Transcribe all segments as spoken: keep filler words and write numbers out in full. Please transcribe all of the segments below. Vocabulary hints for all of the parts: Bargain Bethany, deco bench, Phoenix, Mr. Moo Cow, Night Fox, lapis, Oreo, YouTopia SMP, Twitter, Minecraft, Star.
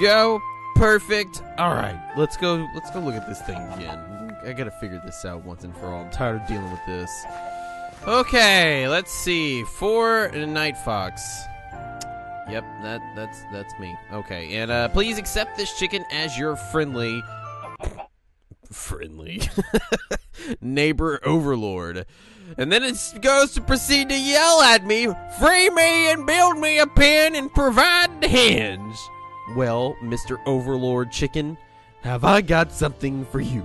go. Perfect. All right, let's go. Let's go look at this thing again. I gotta figure this out once and for all. I'm tired of dealing with this. Okay, let's see. Four and a Night Fox. Yep, that that's that's me. Okay, and uh, please accept this chicken as your friendly, friendly neighbor overlord. And then it goes to proceed to yell at me, "Free me and build me a pen and provide the hinge." Well, Mister Overlord Chicken, have I got something for you?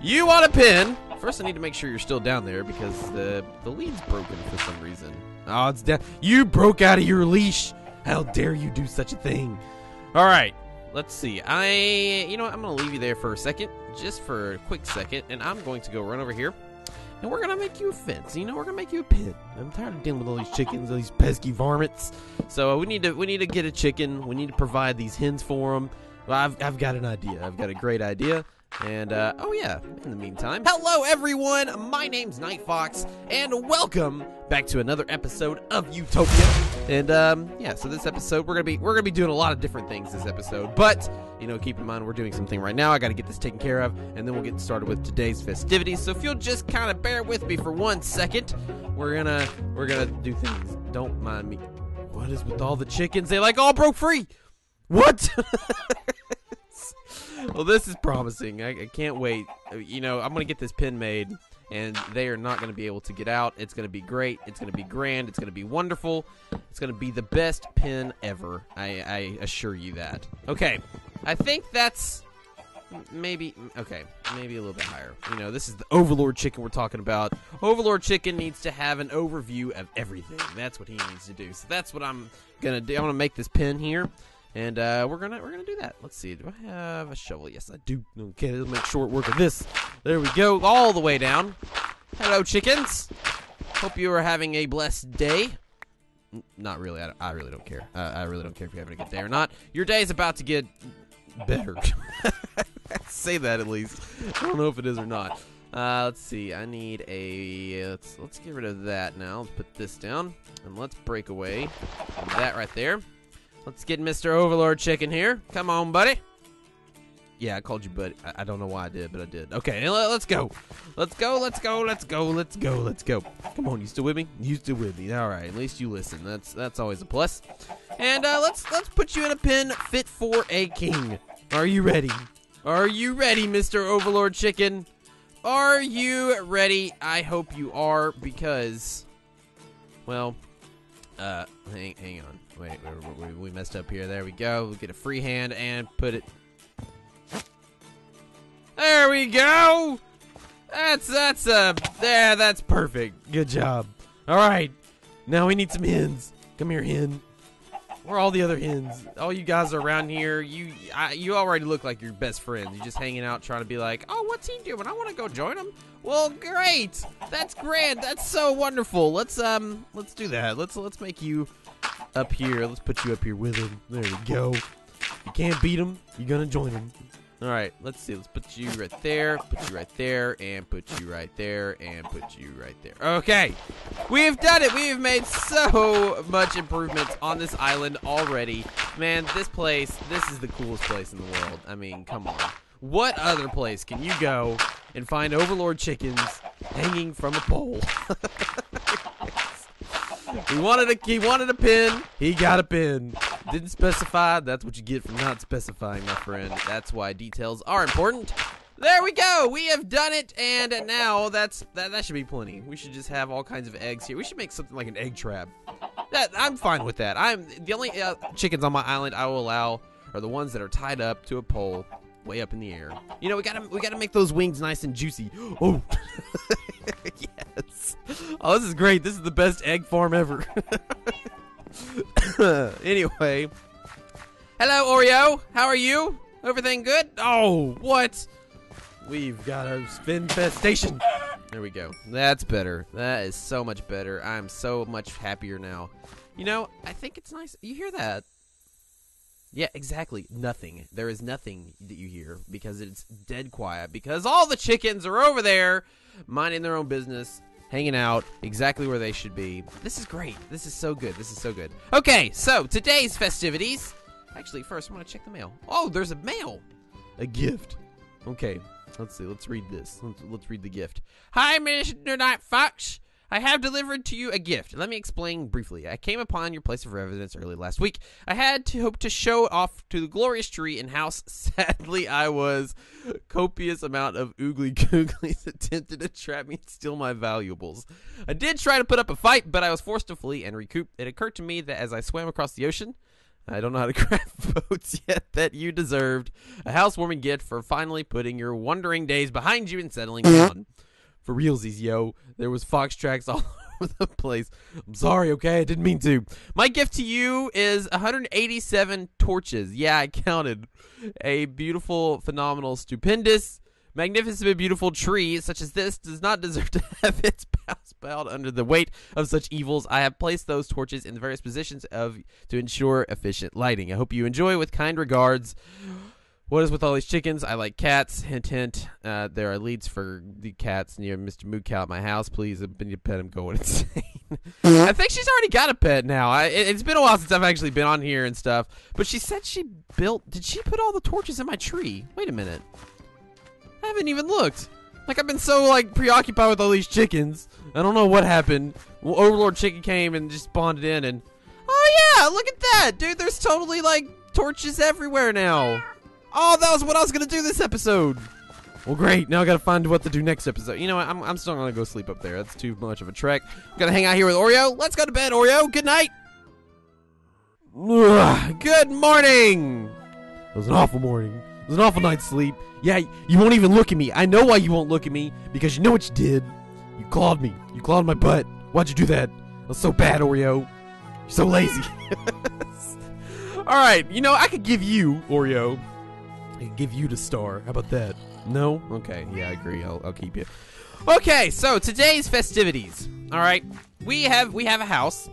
You want a pen? First, I need to make sure you're still down there because the the lead's broken for some reason. Oh, it's down. You broke out of your leash. How dare you do such a thing? All right. Let's see. I, you know what? I'm going to leave you there for a second, just for a quick second, and I'm going to go run over here, and we're going to make you a fence. You know, we're going to make you a pen. I'm tired of dealing with all these chickens, all these pesky varmints. So uh, we need to, we need to get a chicken. We need to provide these hens for them. Well, I've, I've got an idea. I've got a great idea. And, uh, oh yeah, in the meantime, hello everyone, my name's Night Fox, and welcome back to another episode of YouTopia. And, um, yeah, so this episode, we're gonna be, we're gonna be doing a lot of different things this episode, but, you know, keep in mind, we're doing something right now, I gotta get this taken care of, and then we'll get started with today's festivities, so if you'll just kind of bear with me for one second, we're gonna, we're gonna do things, don't mind me. What is with all the chickens? They, like, all broke free! What? Well, this is promising. I, I can't wait. You know, I'm going to get this pen made, and they are not going to be able to get out. It's going to be great. It's going to be grand. It's going to be wonderful. It's going to be the best pen ever. I, I assure you that. Okay. I think that's maybe, okay, maybe a little bit higher. You know, this is the Overlord Chicken we're talking about. Overlord Chicken needs to have an overview of everything. That's what he needs to do. So that's what I'm going to do. I'm going to make this pen here. And uh, we're gonna we're gonna do that. Let's see. Do I have a shovel? Yes, I do. Okay, let's make short work of this. There we go, all the way down. Hello, chickens. Hope you are having a blessed day. Not really. I, I really don't care. Uh, I really don't care if you're having a good day or not. Your day is about to get better. Say that at least. I don't know if it is or not. Uh, let's see. I need a. Let's let's get rid of that now. Let's put this down and let's break away from that right there. Let's get Mister Overlord Chicken here. Come on, buddy. Yeah, I called you buddy. I, I don't know why I did, but I did. Okay, let's go. Let's go, let's go, let's go, let's go, let's go. Come on, you still with me? You still with me. All right, at least you listen. That's that's always a plus. And uh, let's let's put you in a pen fit for a king. Are you ready? Are you ready, Mister Overlord Chicken? Are you ready? I hope you are because, well, uh, hang, hang on. Wait, we, we messed up here. There we go. We'll get a free hand and put it. There we go. That's that's a there. Yeah, that's perfect. Good job. All right. Now we need some hens. Come here, hen. Where are all the other hens? All you guys are around here. You I, you already look like your best friends. You're just hanging out, trying to be like, oh, what's he doing? I want to go join him. Well, great. That's grand. That's so wonderful. Let's um let's do that. Let's let's make you. Up here, let's put you up here with him. There we go. You can't beat him. You're gonna join him. All right, let's see. Let's put you right there. Put you right there, and put you right there, and put you right there. Okay, we have done it. We have made so much improvements on this island already. Man, this place, this is the coolest place in the world. I mean, come on. What other place can you go and find Overlord chickens hanging from a pole? He wanted a he wanted a pin. He got a pin. Didn't specify. That's what you get for not specifying, my friend. That's why details are important. There we go. We have done it, and now that's that. That should be plenty. We should just have all kinds of eggs here. We should make something like an egg trap. That I'm fine with that. I'm the only uh, chickens on my island I will allow are the ones that are tied up to a pole, way up in the air. You know, we gotta we gotta make those wings nice and juicy. Oh. Yes. Oh, this is great. This is the best egg farm ever. Anyway. Hello, Oreo. How are you? Everything good? Oh, what? We've got our spinfestation. There we go. That's better. That is so much better. I'm so much happier now. You know, I think it's nice. You hear that? Yeah, exactly. Nothing. There is nothing that you hear because it's dead quiet because all the chickens are over there minding their own business, hanging out exactly where they should be. This is great. This is so good. This is so good. Okay, so today's festivities Actually, first, I want to check the mail. Oh, there's a mail! A gift. Okay, let's see. Let's read this. Let's, let's read the gift. Hi, Mister Night Fox. I have delivered to you a gift. Let me explain briefly. I came upon your place of residence early last week. I had to hope to show off to the glorious tree and house. Sadly, I was copious amount of oogly googlies attempted to trap me and steal my valuables. I did try to put up a fight, but I was forced to flee and recoup. It occurred to me that as I swam across the ocean, I don't know how to craft boats yet, that you deserved a housewarming gift for finally putting your wandering days behind you and settling down. For realsies, yo, there was fox tracks all over the place. I'm sorry, okay? I didn't mean to. My gift to you is one hundred eighty-seven torches. Yeah, I counted. A beautiful, phenomenal, stupendous, magnificent, beautiful tree such as this does not deserve to have its boughs bowed under the weight of such evils. I have placed those torches in the various positions of to ensure efficient lighting. I hope you enjoy. With kind regards. What is with all these chickens? I like cats. Hint, hint. Uh, there are leads for the cats near Mister Moo Cow at my house. Please, I've been your pet. I'm going insane. I think she's already got a pet now. I, it, it's been a while since I've actually been on here and stuff. But she said she built... Did she put all the torches in my tree? Wait a minute. I haven't even looked. Like, I've been so, like, preoccupied with all these chickens. I don't know what happened. Well, Overlord Chicken came and just spawned in and... Oh, yeah! Look at that! Dude, there's totally, like, torches everywhere now. Oh, that was what I was gonna do this episode. Well, great. Now I gotta find what to do next episode. You know what? I'm, I'm still gonna go sleep up there. That's too much of a trek. I'm gonna hang out here with Oreo. Let's go to bed, Oreo. Good night. Ugh, good morning. It was an awful morning. It was an awful night's sleep. Yeah, you won't even look at me. I know why you won't look at me. Because you know what you did. You clawed me. You clawed my butt. Why'd you do that? That's so bad, Oreo. You're so lazy. All right. You know, I could give you, Oreo... I can give you to Star. How about that? No? Okay. Yeah, I agree. I'll, I'll keep you. Okay, so today's festivities. All right. We have we have a house.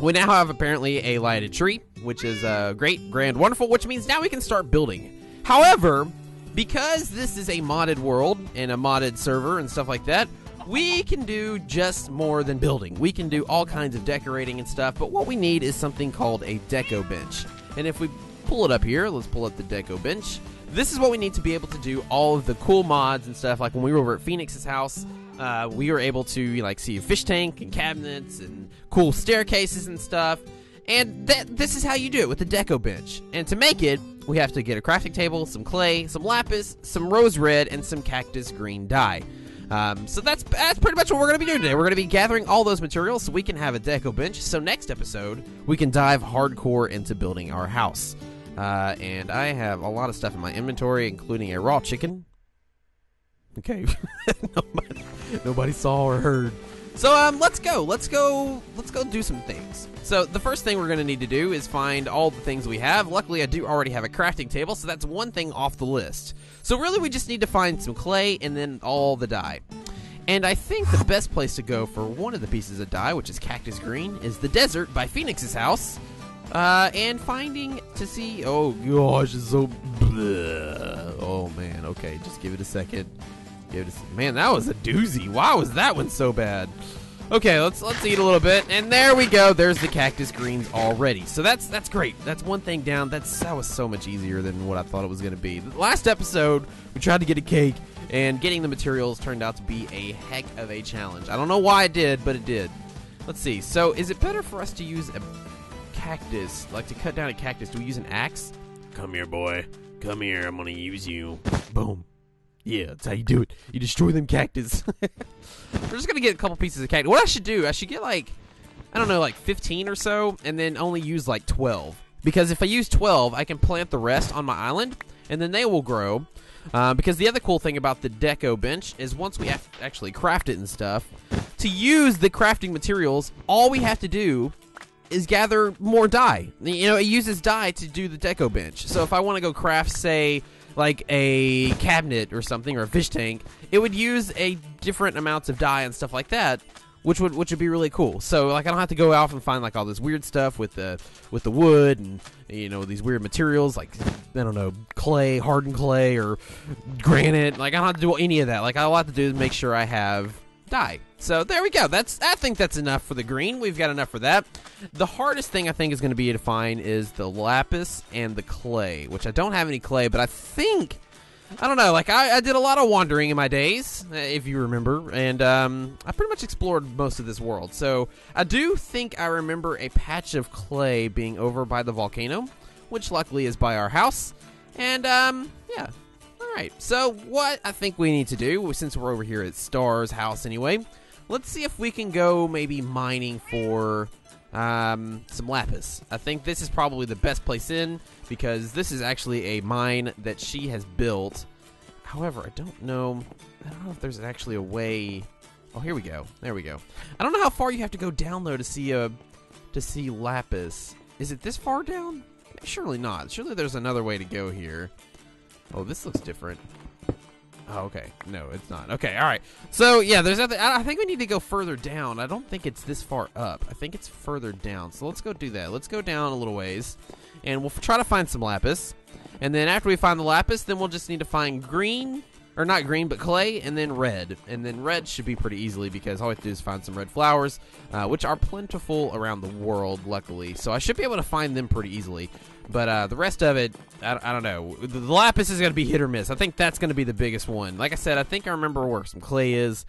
We now have apparently a lighted tree, which is uh, great, grand, wonderful, which means now we can start building. However, because this is a modded world and a modded server and stuff like that, we can do just more than building. We can do all kinds of decorating and stuff, but what we need is something called a deco bench. And if we... pull it up here. Let's pull up the deco bench. This is what we need to be able to do all of the cool mods and stuff. Like when we were over at Phoenix's house, uh, we were able to like see a fish tank and cabinets and cool staircases and stuff. And th this is how you do it with the deco bench. And to make it, we have to get a crafting table, some clay, some lapis, some rose red, and some cactus green dye. Um, so that's that's pretty much what we're going to be doing today. We're going to be gathering all those materials so we can have a deco bench. So next episode, we can dive hardcore into building our house. Uh, and I have a lot of stuff in my inventory, including a raw chicken. Okay. nobody, nobody saw or heard. So, um, let's go. Let's go. Let's go do some things. So, the first thing we're going to need to do is find all the things we have. Luckily, I do already have a crafting table, so that's one thing off the list. So, really, we just need to find some clay and then all the dye. And I think the best place to go for one of the pieces of dye, which is cactus green, is the desert by Phoenix's house. Uh, and finding to see... Oh, gosh, it's so... Bleh. Oh, man, okay, just give it a second. Give it a... Man, that was a doozy. Why was that one so bad? Okay, let's let's eat a little bit. And there we go. There's the cactus greens already. So that's that's great. That's one thing down. That's That was so much easier than what I thought it was going to be. The last episode, we tried to get a cake, and getting the materials turned out to be a heck of a challenge. I don't know why it did, but it did. Let's see. So is it better for us to use a... cactus, like to cut down a cactus, do we use an axe? Come here, boy. Come here. I'm gonna use you. Boom. Yeah, that's how you do it. You destroy them cactus. We're just gonna get a couple pieces of cactus. What I should do, I should get like, I don't know, like fifteen or so, and then only use like twelve. Because if I use twelve, I can plant the rest on my island, and then they will grow. Uh, because the other cool thing about the deco bench is once we have to actually craft it and stuff, to use the crafting materials, all we have to do is gather more dye. You know, it uses dye to do the deco bench. So if I want to go craft, say, like a cabinet or something, or a fish tank, it would use a different amounts of dye and stuff like that, which would which would be really cool. So like I don't have to go out and find like all this weird stuff with the with the wood and, you know, these weird materials like, I don't know, clay, hardened clay or granite. Like I don't have to do any of that. Like all I have to do is make sure I have dye. So there we go. That's, I think that's enough for the green. We've got enough for that. The hardest thing I think is going to be to find is the lapis and the clay, which I don't have any clay, but I think, I don't know, like I, I did a lot of wandering in my days, if you remember, and um, I pretty much explored most of this world. So I do think I remember a patch of clay being over by the volcano, which luckily is by our house, and um, yeah. Alright, so what I think we need to do, since we're over here at Star's house anyway, let's see if we can go maybe mining for um, some lapis. I think this is probably the best place in, because this is actually a mine that she has built. However, I don't know, I don't know if there's actually a way. Oh, here we go. There we go. I don't know how far you have to go down though to see a to see lapis. Is it this far down? Surely not. Surely there's another way to go here. Oh, this looks different. Oh, okay. No, it's not. Okay, all right. So, yeah, there's nothing. I think we need to go further down. I don't think it's this far up. I think it's further down. So let's go do that. Let's go down a little ways, and we'll try to find some lapis. And then after we find the lapis, then we'll just need to find green, or not green, but clay, and then red. And then red should be pretty easily, because all we have to do is find some red flowers, uh, which are plentiful around the world, luckily. So I should be able to find them pretty easily. But uh, the rest of it, I, I don't know. The, the lapis is going to be hit or miss. I think that's going to be the biggest one. Like I said, I think I remember where some clay is.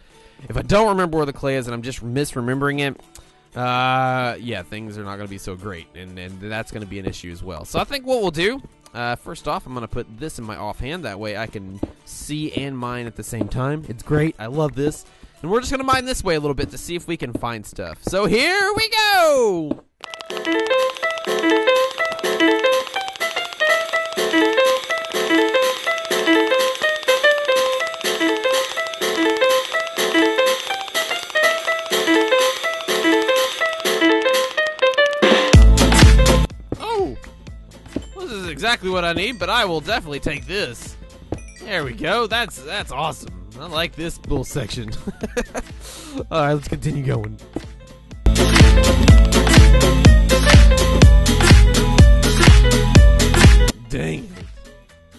If I don't remember where the clay is and I'm just misremembering it, uh, yeah, things are not going to be so great. And, and that's going to be an issue as well. So I think what we'll do, uh, first off, I'm going to put this in my offhand. That way I can see and mine at the same time. It's great. I love this. And we're just going to mine this way a little bit to see if we can find stuff. So here we go! Exactly what I need, but I will definitely take this. There we go. That's that's awesome. I like this little section. All right, let's continue going. Dang.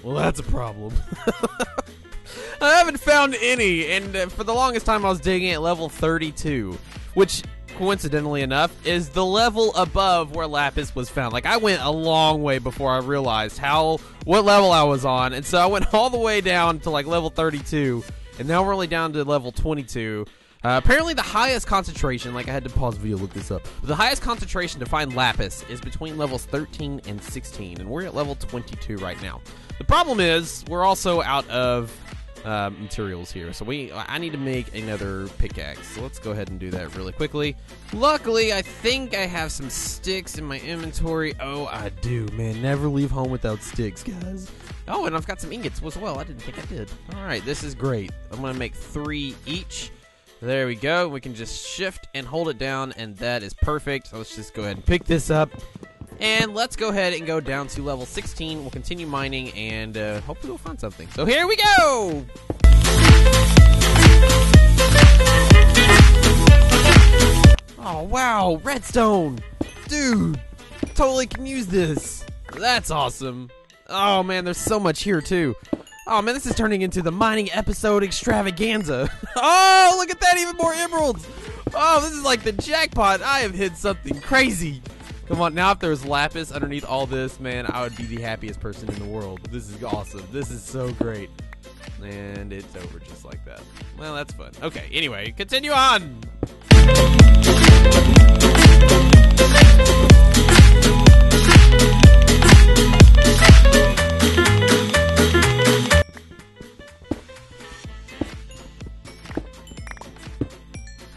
Well, that's a problem. I haven't found any, and for the longest time I was digging at level thirty-two, which, coincidentally enough, is the level above where lapis was found. Like, I went a long way before I realized how what level I was on, and so I went all the way down to like level thirty-two, and now we're only down to level twenty-two. Uh, apparently the highest concentration, like I had to pause the video, look this up, the highest concentration to find lapis is between levels thirteen and sixteen, and we're at level twenty-two right now. The problem is we're also out of Uh, materials here, so we I need to make another pickaxe, so let's go ahead and do that really quickly. Luckily, I think I have some sticks in my inventory. Oh, I do, man. Never leave home without sticks, guys. Oh, and I've got some ingots as well. I didn't think I did. All right, this is great. I'm gonna make three each. There we go. We can just shift and hold it down, and that is perfect. So let's just go ahead and pick this up. And let's go ahead and go down to level sixteen. We'll continue mining, and uh, hopefully we'll find something. So here we go! Oh, wow! Redstone! Dude! Totally can use this! That's awesome! Oh, man, there's so much here, too. Oh, man, this is turning into the mining episode extravaganza. Oh, look at that! Even more emeralds! Oh, this is like the jackpot! I have hit something crazy! Come on, now if there was lapis underneath all this, man, I would be the happiest person in the world. This is awesome. This is so great. And it's over just like that. Well, that's fun. Okay, anyway, continue on.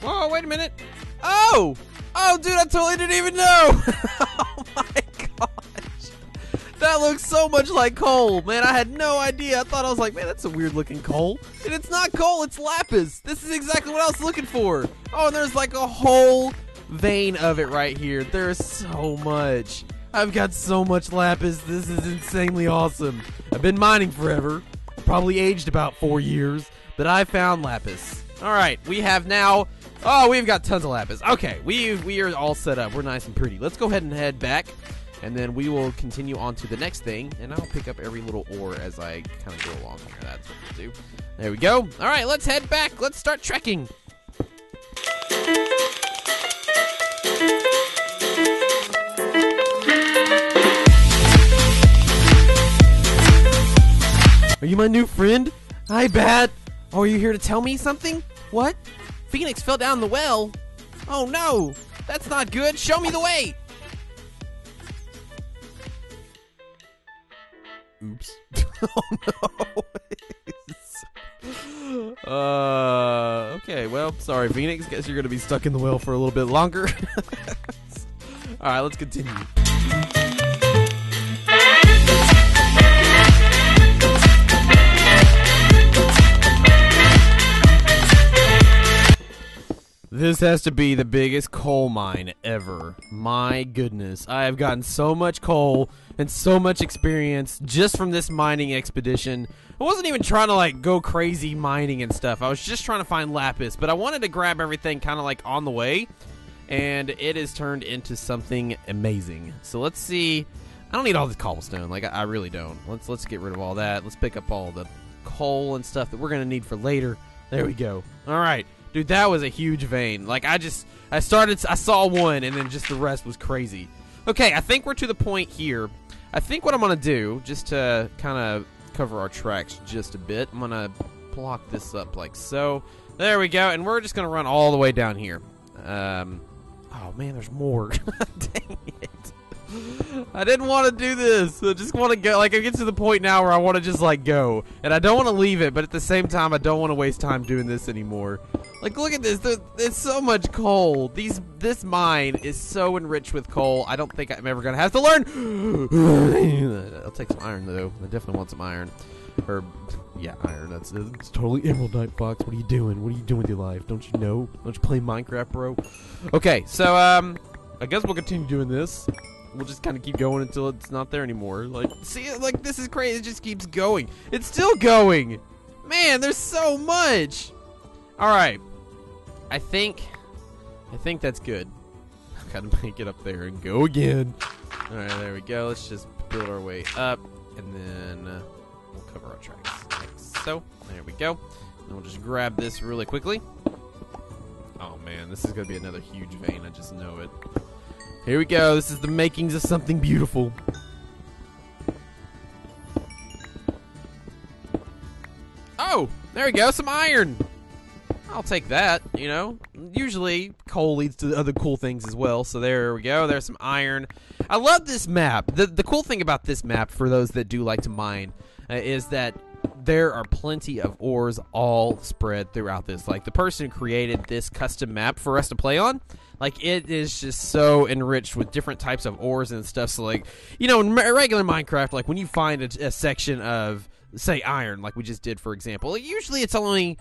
Whoa, wait a minute. Oh! Oh, dude, I totally didn't even know! Oh my gosh! That looks so much like coal! Man, I had no idea! I thought, I was like, man, that's a weird looking coal. And it's not coal, it's lapis! This is exactly what I was looking for! Oh, and there's like a whole vein of it right here. There's so much. I've got so much lapis, this is insanely awesome. I've been mining forever. Probably aged about four years, but I found lapis. Alright, we have now... Oh, we've got tons of lapis. Okay, we we are all set up. We're nice and pretty. Let's go ahead and head back, and then we will continue on to the next thing, and I'll pick up every little ore as I kind of go along here. That's what we'll do. There we go. All right, let's head back. Let's start trekking. you my new friend? Hi, Bat. Oh, are you here to tell me something? What? Phoenix fell down the well? Oh no! That's not good! Show me the way! Oops. Oh no! uh, okay, well, sorry Phoenix, guess you're gonna be stuck in the well for a little bit longer. Alright, let's continue. This has to be the biggest coal mine ever. My goodness. I have gotten so much coal and so much experience just from this mining expedition. I wasn't even trying to like go crazy mining and stuff. I was just trying to find lapis, but I wanted to grab everything kind of like on the way, and it has turned into something amazing. So let's see. I don't need all this cobblestone. Like I, I really don't. Let's let's get rid of all that. Let's pick up all the coal and stuff that we're going to need for later. There we go. All right. Dude, that was a huge vein. Like, I just, I started, I saw one, and then just the rest was crazy. Okay, I think we're to the point here. I think what I'm going to do, just to kind of cover our tracks just a bit, I'm going to block this up like so. There we go, and we're just going to run all the way down here. Um, oh, man, there's more. Dang it. I didn't want to do this. I just want to go. Like, I get to the point now where I want to just, like, go. And I don't want to leave it, but at the same time, I don't want to waste time doing this anymore. Like, look at this. There's, there's so much coal. These, this mine is so enriched with coal. I don't think I'm ever going to have to learn. I'll take some iron, though. I definitely want some iron. Or, yeah, iron. That's, that's totally Emerald Night Fox. What are you doing? What are you doing with your life? Don't you know? Don't you play Minecraft, bro? Okay, so, um, I guess we'll continue doing this. We'll just kind of keep going until it's not there anymore. Like, see, like, this is crazy. It just keeps going. It's still going. Man, there's so much. All right. I think, I think that's good. Gotta make it up there and go again. All right, there we go. Let's just build our way up, and then uh, we'll cover our tracks. Like so, there we go. And we'll just grab this really quickly. Oh, man, this is going to be another huge vein. I just know it. Here we go. This is the makings of something beautiful. Oh, there we go. Some iron. I'll take that, you know. Usually, coal leads to other cool things as well. So there we go. There's some iron. I love this map. The, the cool thing about this map, for those that do like to mine, uh, is that there are plenty of ores all spread throughout this. Like, the person who created this custom map for us to play on, like, it is just so enriched with different types of ores and stuff. So, like, you know, in regular Minecraft, like, when you find a, a section of, say, iron, like we just did, for example, usually it's only,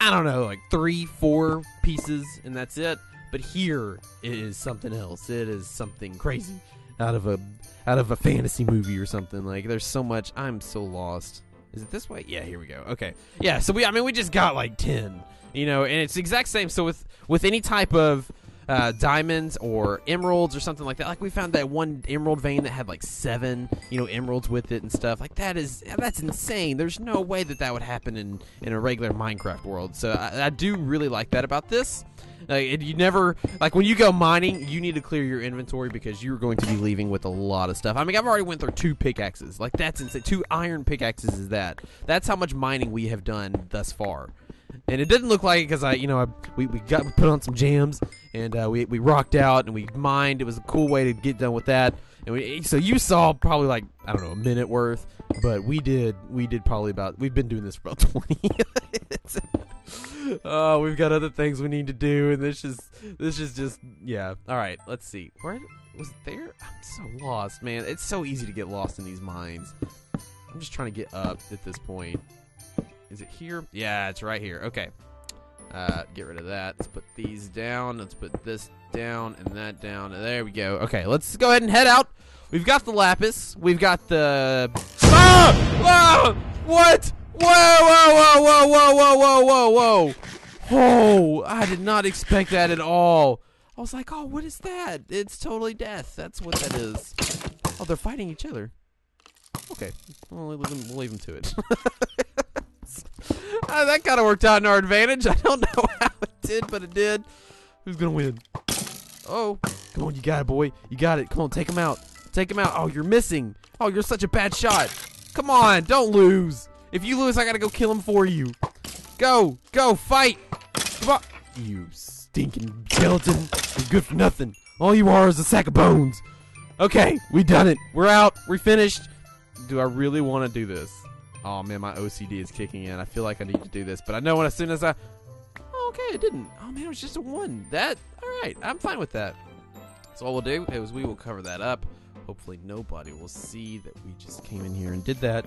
I don't know, like, three, four pieces, and that's it. But here, it is something else. It is something crazy out of a, out of a fantasy movie or something. Like, there's so much. I'm so lost. Is it this way? Yeah, here we go. Okay. Yeah, so we, I mean, we just got like ten, you know, and it's the exact same. So with, with any type of uh, diamonds or emeralds or something like that, like we found that one emerald vein that had like seven, you know, emeralds with it and stuff. Like that is, that's insane. There's no way that that would happen in, in a regular Minecraft world. So I, I do really like that about this. Like, and you never, like when you go mining, you need to clear your inventory because you're going to be leaving with a lot of stuff. I mean, I've already went through two pickaxes. Like, that's insane. Two iron pickaxes is that. That's how much mining we have done thus far. And it didn't look like it because I, you know, I, we, we got, we put on some jams and uh, we, we rocked out and we mined. It was a cool way to get done with that. And we, so you saw probably like, I don't know, a minute worth, but we did, we did probably about, we've been doing this for about twenty. Oh, we've got other things we need to do, and this is this is just yeah. All right, let's see. Where was it there? I'm so lost, man. It's so easy to get lost in these mines. I'm just trying to get up at this point. Is it here? Yeah, it's right here. Okay. Uh, get rid of that. Let's put these down. Let's put this down and that down. There we go. Okay, let's go ahead and head out. We've got the lapis. We've got the. Ah! Ah! What? Whoa, whoa, whoa, whoa, whoa, whoa, whoa, whoa, whoa. Oh, I did not expect that at all. I was like, oh, what is that? It's totally death. That's what that is. Oh, they're fighting each other. Okay. We'll leave them, we'll leave them to it. uh, that kind of worked out in our advantage. I don't know how it did, but it did. Who's going to win? Oh, come on. You got it, boy. You got it. Come on. Take him out. Take him out. Oh, you're missing. Oh, you're such a bad shot. Come on. Don't lose. If you lose, I gotta go kill him for you. Go, go, fight. Come on. You stinking skeleton. You're good for nothing. All you are is a sack of bones. Okay, we done it. We're out. We're finished. Do I really want to do this? Oh, man, my O C D is kicking in. I feel like I need to do this, but I know when as soon as I... Oh, okay, it didn't. Oh, man, it was just a one. That, all right, I'm fine with that. So what we'll do is we will cover that up. Hopefully nobody will see that we just came in here and did that.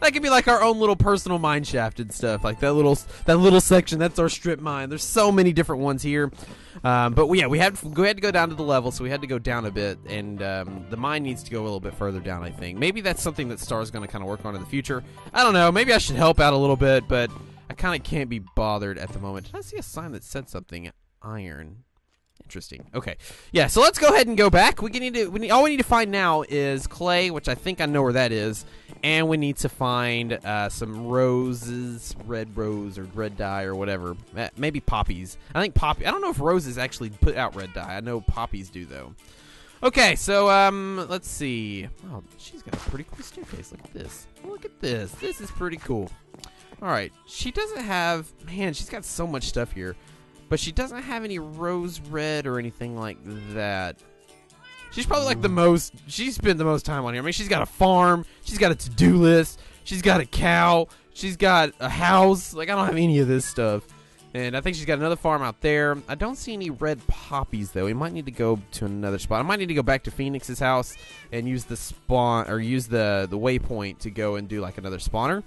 That could be like our own little personal mine shaft and stuff. Like that little that little section, that's our strip mine. There's so many different ones here. Um, but we, yeah, we had, we had to go down to the level, so we had to go down a bit. And um, the mine needs to go a little bit further down, I think. Maybe that's something that Star's going to kind of work on in the future. I don't know. Maybe I should help out a little bit, but I kind of can't be bothered at the moment. Did I see a sign that said something? Iron. Interesting. Okay. Yeah, so let's go ahead and go back. We need to we need, all we need to find now is clay, which I think I know where that is, and we need to find uh, some roses, red rose or red dye or whatever. Uh, maybe poppies. I think poppy. I don't know if roses actually put out red dye. I know poppies do though. Okay, so um let's see. Oh, she's got a pretty cool staircase. Look at this. Look at this. This is pretty cool. All right. She doesn't have, man, she's got so much stuff here. But she doesn't have any rose red or anything like that. She's probably like the most, she spent the most time on here. I mean, she's got a farm. She's got a to-do list. She's got a cow. She's got a house. Like, I don't have any of this stuff. And I think she's got another farm out there. I don't see any red poppies, though. We might need to go to another spot. I might need to go back to Phoenix's house and use the spawn, or use the, the waypoint to go and do, like, another spawner.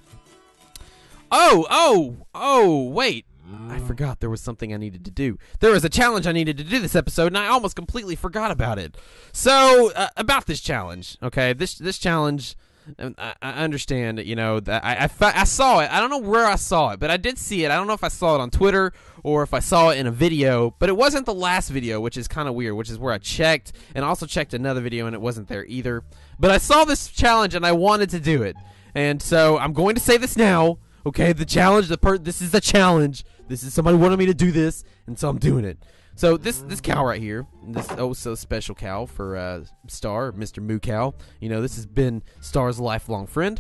Oh, oh, oh, wait. I forgot there was something I needed to do. There was a challenge I needed to do this episode, and I almost completely forgot about it. So, uh, about this challenge, okay? This this challenge, I, I understand, you know, that I, I, I saw it. I don't know where I saw it, but I did see it. I don't know if I saw it on Twitter or if I saw it in a video, but it wasn't the last video, which is kind of weird, which is where I checked, and I also checked another video, and it wasn't there either. But I saw this challenge, and I wanted to do it. And so, I'm going to say this now. Okay, the challenge, the per this is the challenge. This is somebody wanted me to do this, and so I'm doing it. So this this cow right here, this oh so special cow for uh, Star, Mister Moo Cow. You know, this has been Star's lifelong friend,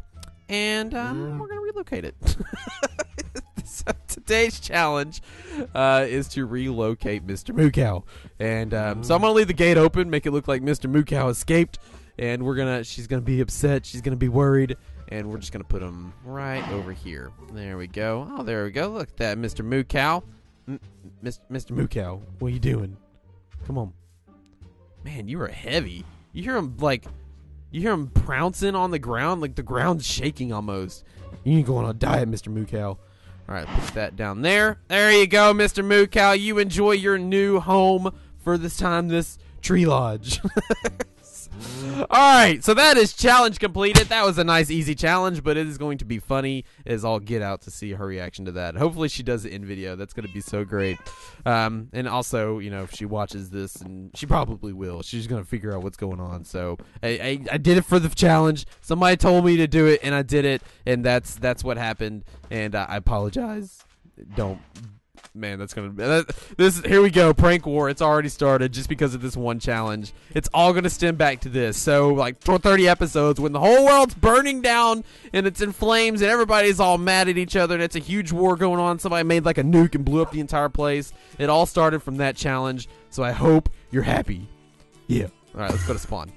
and um, we're gonna relocate it. So today's challenge uh, is to relocate Mister Moo Cow, and um, so I'm gonna leave the gate open, make it look like Mister Moo Cow escaped, and we're gonna she's gonna be upset, she's gonna be worried. And we're just going to put him right over here. There we go. Oh, there we go. Look at that, Mister Moo Cow. M Mister Moo Cow, what are you doing? Come on. Man, you are heavy. You hear him, like, you hear him pouncing on the ground. Like, the ground's shaking almost. You need to go on a diet, Mister Moo Cow. All right, put that down there. There you go, Mister Moo Cow. You enjoy your new home for this time, this tree lodge. Alright, so that is challenge completed. That was a nice, easy challenge, but it is going to be funny as all get out to see her reaction to that. Hopefully she does it in video. That's going to be so great. Um, and also, you know, if she watches this, and she probably will. She's going to figure out what's going on. So I, I, I did it for the challenge. Somebody told me to do it, and I did it, and that's that's what happened, and I, I apologize. Don't... Man, that's gonna that, this here we go, prank war. It's already started just because of this one challenge. It's all gonna stem back to this. So like thirty episodes when the whole world's burning down and it's in flames and everybody's all mad at each other and it's a huge war going on. Somebody made like a nuke and blew up the entire place. It all started from that challenge. So I hope you're happy. Yeah. All right, let's go to spawn.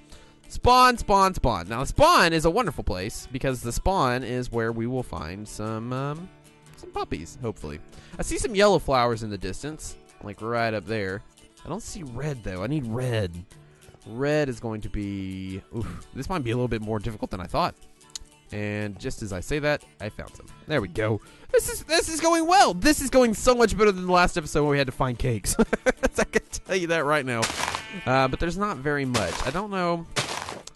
Spawn, spawn, spawn. Now spawn is a wonderful place because the spawn is where we will find some. Um, Some puppies, hopefully. I see some yellow flowers in the distance, like right up there. I don't see red though. I need red. Red is going to be. Oof, this might be a little bit more difficult than I thought. And just as I say that, I found some. There we go. This is this is going well. This is going so much better than the last episode where we had to find cakes. I can tell you that right now. Uh, but there's not very much. I don't know.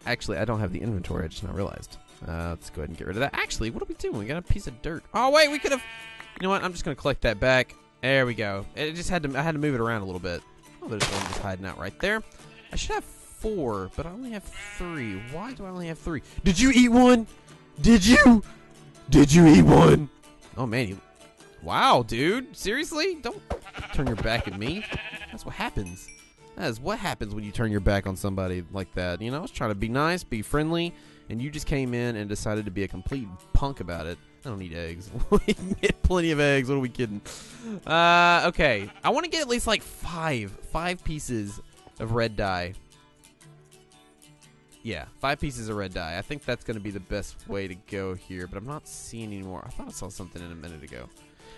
Actually, I don't have the inventory. I just not realized. Uh, let's go ahead and get rid of that. Actually, what are we doing? We got a piece of dirt. Oh wait, we could have. You know what? I'm just gonna collect that back. There we go. It just had to. I had to move it around a little bit. Oh, there's one just hiding out right there. I should have four, but I only have three. Why do I only have three? Did you eat one? Did you? Did you eat one? Oh man, you. Wow, dude. Seriously? Don't turn your back at me. That's what happens. That is what happens when you turn your back on somebody like that. You know, I was trying to be nice, be friendly. and you just came in and decided to be a complete punk about it. I don't need eggs. We can get plenty of eggs. What are we kidding? Uh, okay. I want to get at least like five. Five pieces of red dye. Yeah, five pieces of red dye. I think that's going to be the best way to go here, but I'm not seeing any more. I thought I saw something in a minute ago.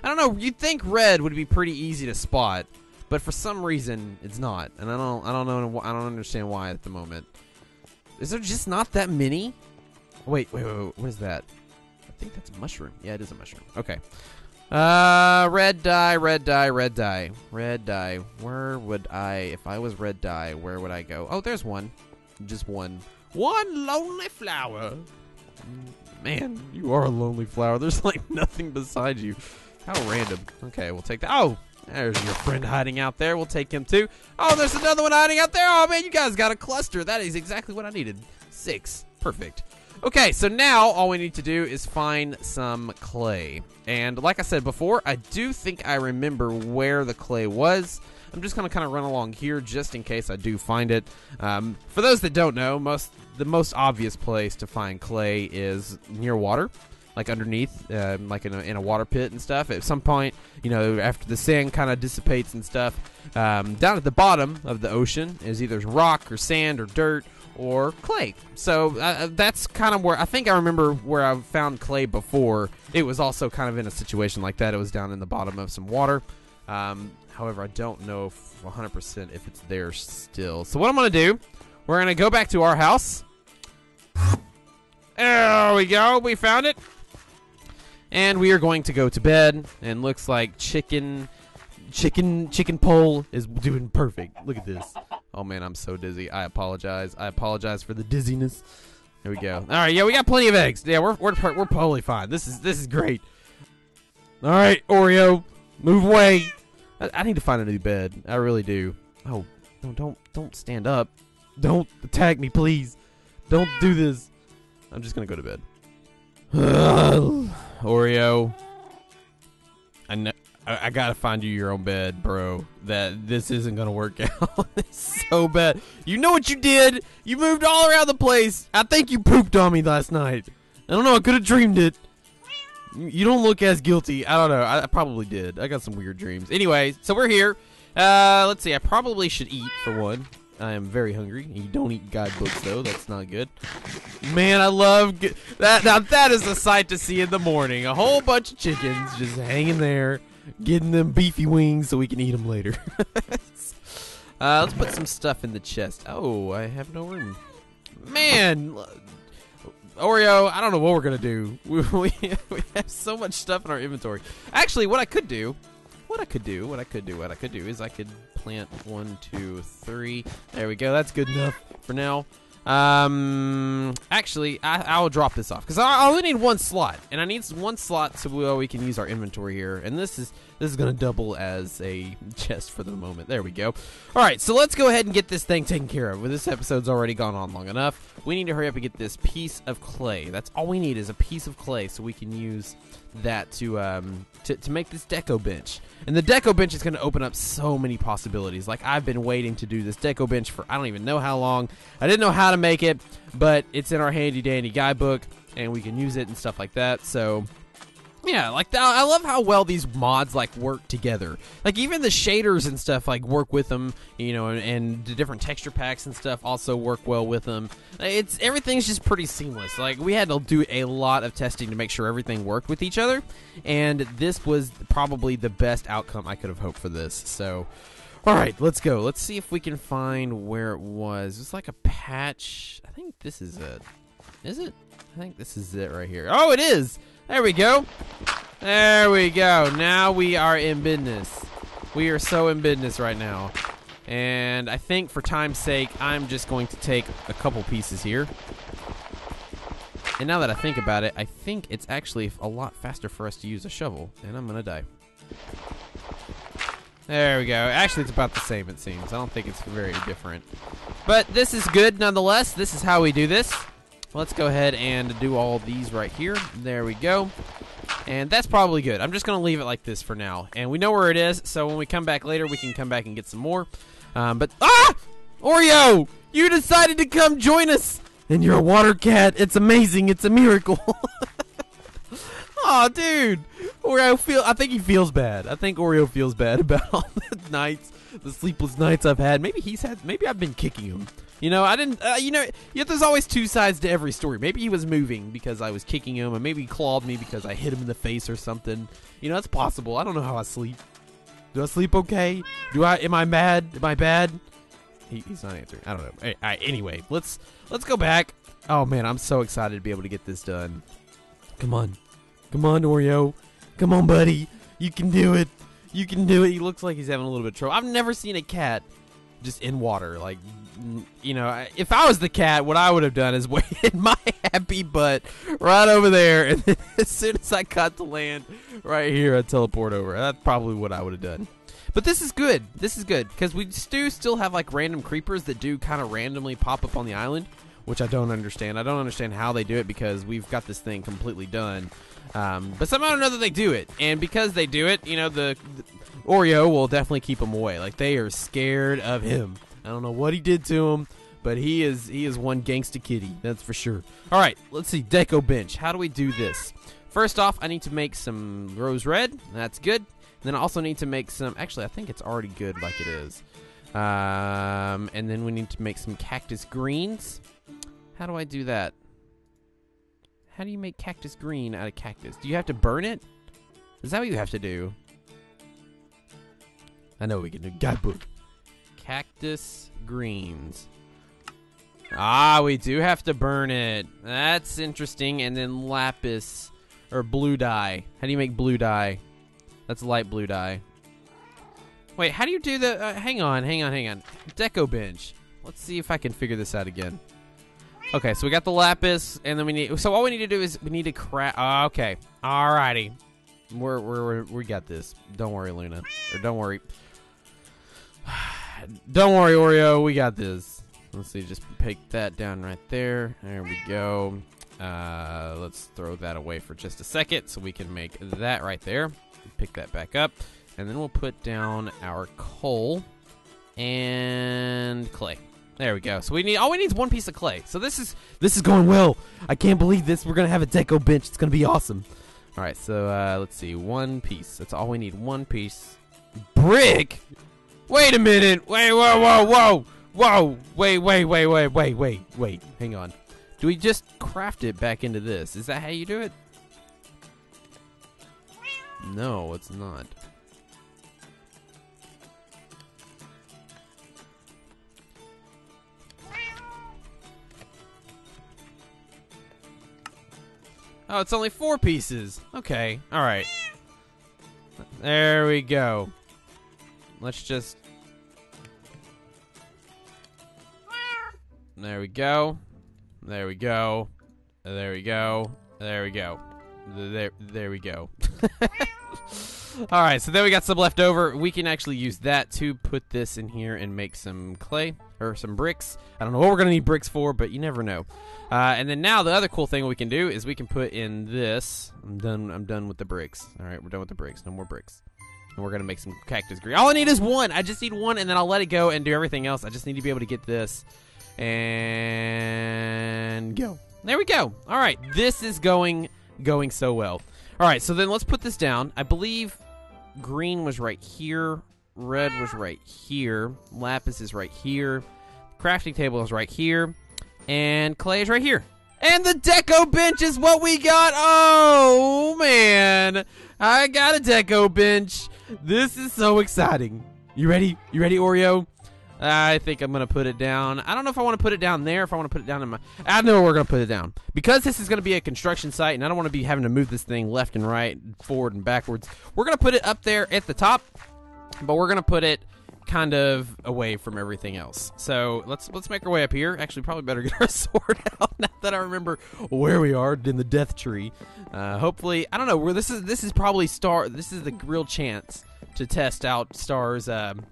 I don't know. You'd think red would be pretty easy to spot, but for some reason it's not, and I don't. I don't know. I don't understand why at the moment. Is there just not that many? Wait, wait, wait, wait. What is that? I think that's a mushroom. Yeah, it is a mushroom. Okay. Uh, red dye, red dye, red dye, red dye. Where would I, if I was red dye, where would I go? Oh, there's one. Just one. One lonely flower. Man, you are a lonely flower. There's like nothing beside you. How random. Okay, we'll take that. Oh, there's your friend hiding out there. We'll take him too. Oh, there's another one hiding out there. Oh man, you guys got a cluster. That is exactly what I needed. Six. Perfect. Okay, so now all we need to do is find some clay. And like I said before, I do think I remember where the clay was. I'm just gonna kind of run along here just in case I do find it. Um, for those that don't know, most the most obvious place to find clay is near water, like underneath, uh, like in a, in a water pit and stuff. At some point, you know, after the sand kind of dissipates and stuff, um, down at the bottom of the ocean is either rock or sand or dirt or clay. So uh, that's kind of where I think I remember where I found clay before. It was also kind of in a situation like that. It was down in the bottom of some water. Um, however, I don't know one hundred percent if it's there still. So what I'm going to do, we're going to go back to our house. There we go. We found it. And we are going to go to bed. And looks like chicken, chicken, chicken pole is doing perfect. Look at this. Oh, man, I'm so dizzy. I apologize. I apologize for the dizziness. There we go. All right. Yeah, we got plenty of eggs. Yeah, we're, we're, we're totally fine. This is, this is great. All right, Oreo, move away. I need to find a new bed. I really do. Oh, no, don't, don't stand up. Don't attack me, please. Don't do this. I'm just going to go to bed. Ugh, Oreo. I know. I, I got to find you your own bed, bro. That this isn't going to work out. It's so bad. You know what you did. You moved all around the place. I think you pooped on me last night. I don't know. I could have dreamed it. You don't look as guilty. I don't know. I, I probably did. I got some weird dreams. Anyway, so we're here. Uh, let's see. I probably should eat, for one. I am very hungry. You don't eat guidebooks, though. That's not good. Man, I love... that. Now, that is a sight to see in the morning. A whole bunch of chickens just hanging there, getting them beefy wings so we can eat them later. uh, let's put some stuff in the chest. Oh, I have no room. Man... Oreo, I don't know what we're going to do. We, we, we have so much stuff in our inventory. Actually, what I could do, what I could do, what I could do, what I could do is I could plant one, two, three. There we go. That's good enough for now. Um, actually, I, I'll drop this off because I, I only need one slot, and I need one slot so we, uh, we can use our inventory here. And this is this is going to double as a chest for the moment. There we go. All right, so let's go ahead and get this thing taken care of. Well, this episode's already gone on long enough. We need to hurry up and get this piece of clay. That's all we need is a piece of clay so we can use that to um to, to make this deco bench. And the deco bench is going to open up so many possibilities. Like, I've been waiting to do this deco bench for I don't even know how long. I didn't know how to make it, but it's in our handy dandy guidebook and we can use it and stuff like that. So yeah, like the, I love how well these mods like work together. Like even the shaders and stuff like work with them, you know, and, and the different texture packs and stuff also work well with them. It's everything's just pretty seamless. Like we had to do a lot of testing to make sure everything worked with each other, and this was probably the best outcome I could have hoped for this. So all right, let's go. Let's see if we can find where it was. It's like a patch. I think this is it. Is it? I think this is it right here. Oh, it is. There we go. There we go. Now we are in business. We are so in business right now. And I think for time's sake, I'm just going to take a couple pieces here. And now that I think about it, I think it's actually a lot faster for us to use a shovel. And I'm going to die. There we go. Actually, it's about the same, it seems. I don't think it's very different. But this is good nonetheless. This is how we do this. Let's go ahead and do all these right here. There we go. And that's probably good. I'm just going to leave it like this for now. And we know where it is, so when we come back later, we can come back and get some more. Um, but, ah! Oreo! You decided to come join us! and you're a water cat. It's amazing. It's a miracle. Oh, dude. Oreo feel. I think he feels bad. I think Oreo feels bad about all the nights, the sleepless nights I've had. Maybe he's had. Maybe I've been kicking him. You know, I didn't. Uh, you know, yet there's always two sides to every story. Maybe he was moving because I was kicking him, and maybe he clawed me because I hit him in the face or something. You know, that's possible. I don't know how I sleep. Do I sleep okay? Do I? Am I mad? Am I bad? He, he's not answering. I don't know. All right, anyway, let's let's go back. Oh man, I'm so excited to be able to get this done. Come on, come on, Oreo. Come on, buddy. You can do it. You can do it. He looks like he's having a little bit of trouble. I've never seen a cat just in water. Like, you know, if I was the cat, what I would have done is waited my happy butt right over there, and then as soon as I got to land right here, I teleport over. That's probably what I would have done. But this is good. This is good because we do still have like random creepers that do kind of randomly pop up on the island, which I don't understand. I don't understand how they do it because we've got this thing completely done. Um, but somehow or another they do it, and because they do it, you know, the, the Oreo will definitely keep him away. Like, they are scared of him. I don't know what he did to him, but he is he is one gangsta kitty, that's for sure. All right, let's see, deco bench. How do we do this? First off, I need to make some rose red. That's good. Then I also need to make some. Actually, I think it's already good like it is. Um, and then we need to make some cactus greens. How do I do that? How do you make cactus green out of cactus? Do you have to burn it? Is that what you have to do? I know we can do guidebook. Cactus greens. Ah, we do have to burn it. That's interesting. And then lapis or blue dye. How do you make blue dye? That's light blue dye. Wait, how do you do the... Uh, hang on, hang on, hang on. Deco bench. Let's see if I can figure this out again. Okay, so we got the lapis, and then we need... So all we need to do is we need to craft... Oh, okay, alrighty. We're, we're, we're, we got this. Don't worry, Luna. Or don't worry. Don't worry, Oreo. We got this. Let's see, just pick that down right there. There we go. Uh, let's throw that away for just a second so we can make that right there. Pick that back up, and then we'll put down our coal and clay. There we go. So we need all we need is one piece of clay. So this is this is going well. I can't believe this. We're gonna have a deco bench. It's gonna be awesome. All right. So uh, let's see. One piece. That's all we need. One piece. Brick. Wait a minute. Wait. Whoa. Whoa. Whoa. Whoa. Wait. Wait. Wait. Wait. Wait. Wait. Wait. Hang on. Do we just craft it back into this? Is that how you do it? No, it's not. Oh, it's only four pieces. Okay, all right. There we go. Let's just... There we go. There we go. There we go. There we go. There, there we go. All right, so then we got some left over. We can actually use that to put this in here and make some clay or some bricks. I don't know what we're gonna need bricks for, but you never know. Uh, and then now the other cool thing we can do is we can put in this. I'm done. I'm done with the bricks. All right, we're done with the bricks. No more bricks. And we're gonna make some cactus green. All I need is one. I just need one, and then I'll let it go and do everything else. I just need to be able to get this and go. There we go. All right, this is going going so well. All right, so then let's put this down. I believe green was right here. Red was right here. Lapis is right here. Crafting table is right here. And clay is right here. And the deco bench is what we got. Oh, man. I got a deco bench. This is so exciting. You ready? You ready, Oreo? I think I'm going to put it down. I don't know if I want to put it down there, if I want to put it down in my... I know we're going to put it down. Because this is going to be a construction site, and I don't want to be having to move this thing left and right, forward and backwards. We're going to put it up there at the top, but we're going to put it kind of away from everything else. So let's let's make our way up here. Actually, probably better get our sword out now that I remember where we are in the death tree. Uh, hopefully, I don't know, where this is This is probably Star. This is the real chance to test out Star's... Um,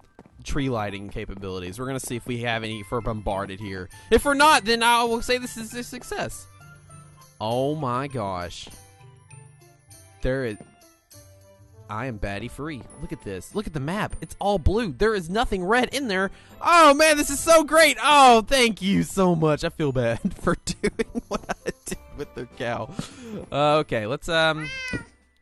tree lighting capabilities. We're gonna see if we have any for bombarded here. If we're not, then I will say this is a success. Oh my gosh. There is I am baddie free. Look at this. Look at the map. It's all blue. There is nothing red in there. Oh, man, this is so great. Oh, thank you so much. I feel bad for doing what I did with the cow. Uh, okay, let's, um,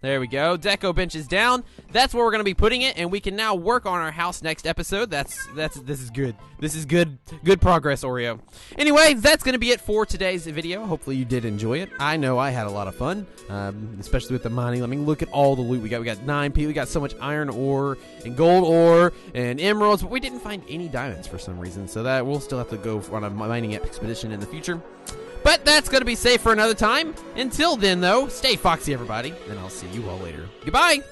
there we go. Deco bench is down. That's where we're going to be putting it, and we can now work on our house next episode. That's, that's, this is good. This is good, good progress, Oreo. Anyway, that's going to be it for today's video. Hopefully you did enjoy it. I know I had a lot of fun, um, especially with the mining. I mean, look at all the loot we got. We got nine P, we got so much iron ore and gold ore and emeralds, but we didn't find any diamonds for some reason, so that we'll still have to go on a mining expedition in the future. But that's going to be safe for another time. Until then, though, stay foxy, everybody, and I'll see you all later. Goodbye.